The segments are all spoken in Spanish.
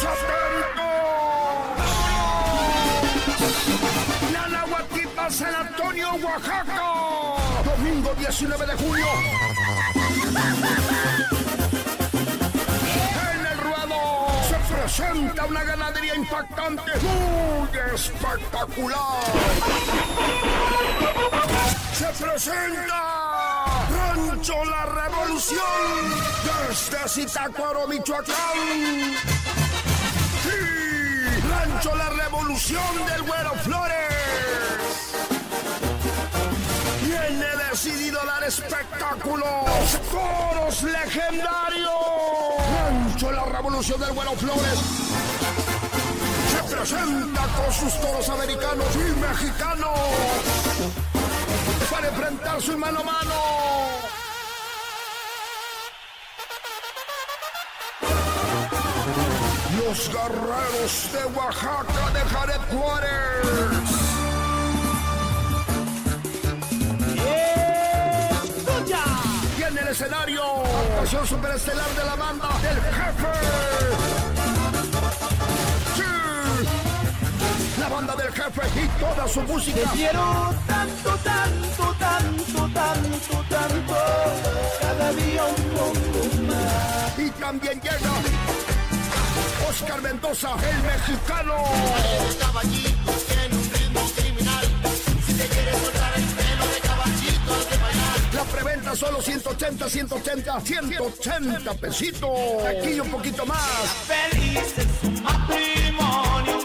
¡Vamos, Atenco! ¡Nanahuatipam, San Antonio, Oaxaca! Domingo 19 de julio. En el ruedo se presenta una ganadería impactante, muy espectacular. Se presenta Rancho La Revolución, desde Zitacuaro, Michoacán. Y Rancho La Revolución del Güero Flores tiene decidido dar espectáculos, toros legendarios. Rancho La Revolución del Güero Flores se presenta con sus toros americanos y mexicanos para enfrentar su mano a mano. Los Guerreros de Oaxaca de Jaret Juárez. ¡Escucha! Y en el escenario, actuación superestelar de la banda del Jefe. ¡Sí! La banda del Jefe y toda su música. Te quiero tanto, tanto, tanto, tanto, tanto. Cada día un poco más. Y también llega Oscar Mendoza, el mexicano. Los caballitos tienen un ritmo criminal. Si te quieres soltar el pelo de caballitos de bailar. La preventa solo 180 pesitos. Aquí un poquito más. Feliz es su matrimonio,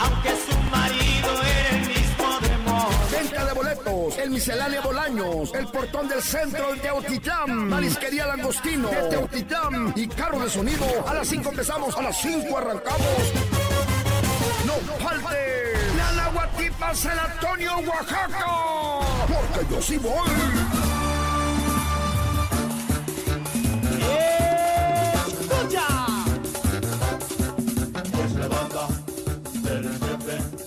aunque su marido era el mismo demonio. Venta de boletos, El Misceláneo Bolaños, El Portón del Centro, el Teotitlán, Marisquería Langostino, de Teotitlán y carro de sonido. A las 5 empezamos, a las 5 arrancamos. ¡No falte! ¡Nanahuatipam, San Antonio, Oaxaca! ¡Porque yo sí voy! ¡Escucha! Es la banda del Jefe.